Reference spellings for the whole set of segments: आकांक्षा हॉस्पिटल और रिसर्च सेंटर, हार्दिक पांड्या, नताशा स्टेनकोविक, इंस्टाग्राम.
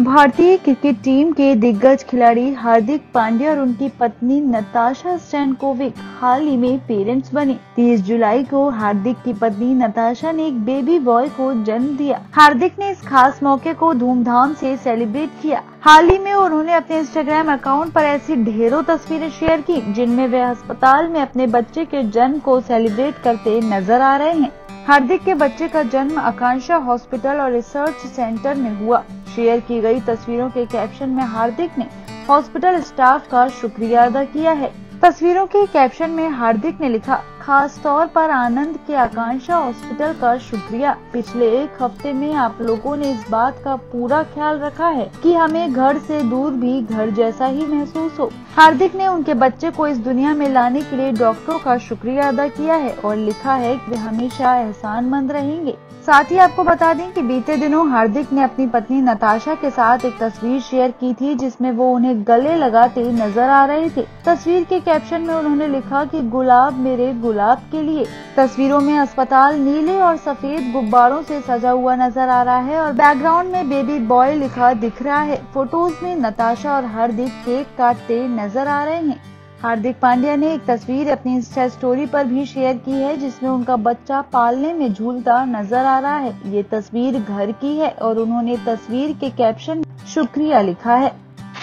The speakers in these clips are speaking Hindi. भारतीय क्रिकेट टीम के दिग्गज खिलाड़ी हार्दिक पांड्या और उनकी पत्नी नताशा स्टेनकोविक हाल ही में पेरेंट्स बने। 30 जुलाई को हार्दिक की पत्नी नताशा ने एक बेबी बॉय को जन्म दिया। हार्दिक ने इस खास मौके को धूमधाम से सेलिब्रेट किया। हाल ही में उन्होंने अपने इंस्टाग्राम अकाउंट पर ऐसी ढेरों तस्वीरें शेयर की जिनमें वे अस्पताल में अपने बच्चे के जन्म को सेलिब्रेट करते नजर आ रहे हैं। हार्दिक के बच्चे का जन्म आकांक्षा हॉस्पिटल और रिसर्च सेंटर में हुआ। शेयर की गई तस्वीरों के कैप्शन में हार्दिक ने हॉस्पिटल स्टाफ का शुक्रिया अदा किया है। तस्वीरों के कैप्शन में हार्दिक ने लिखा, खास तौर पर आनंद के आकांक्षा हॉस्पिटल का शुक्रिया। पिछले एक हफ्ते में आप लोगों ने इस बात का पूरा ख्याल रखा है कि हमें घर से दूर भी घर जैसा ही महसूस हो। हार्दिक ने उनके बच्चे को इस दुनिया में लाने के लिए डॉक्टरों का शुक्रिया अदा किया है और लिखा है कि वे हमेशा एहसानमंद रहेंगे। साथ ही आपको बता दें कि बीते दिनों हार्दिक ने अपनी पत्नी नताशा के साथ एक तस्वीर शेयर की थी जिसमें वो उन्हें गले लगाते नजर आ रहे थे। तस्वीर के कैप्शन में उन्होंने लिखा कि गुलाब मेरे गुलाब के लिए। तस्वीरों में अस्पताल नीले और सफेद गुब्बारों से सजा हुआ नजर आ रहा है और बैकग्राउंड में बेबी बॉय लिखा दिख रहा है। फोटोज में नताशा और हार्दिक केक काटते नजर आ रहे हैं। हार्दिक पांड्या ने एक तस्वीर अपनी इंस्टा स्टोरी पर भी शेयर की है जिसमें उनका बच्चा पालने में झूलता नजर आ रहा है। ये तस्वीर घर की है और उन्होंने तस्वीर के कैप्शन शुक्रिया लिखा है।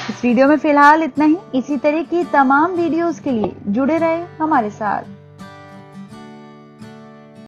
इस वीडियो में फिलहाल इतना ही। इसी तरह की तमाम वीडियोस के लिए जुड़े रहे हमारे साथ।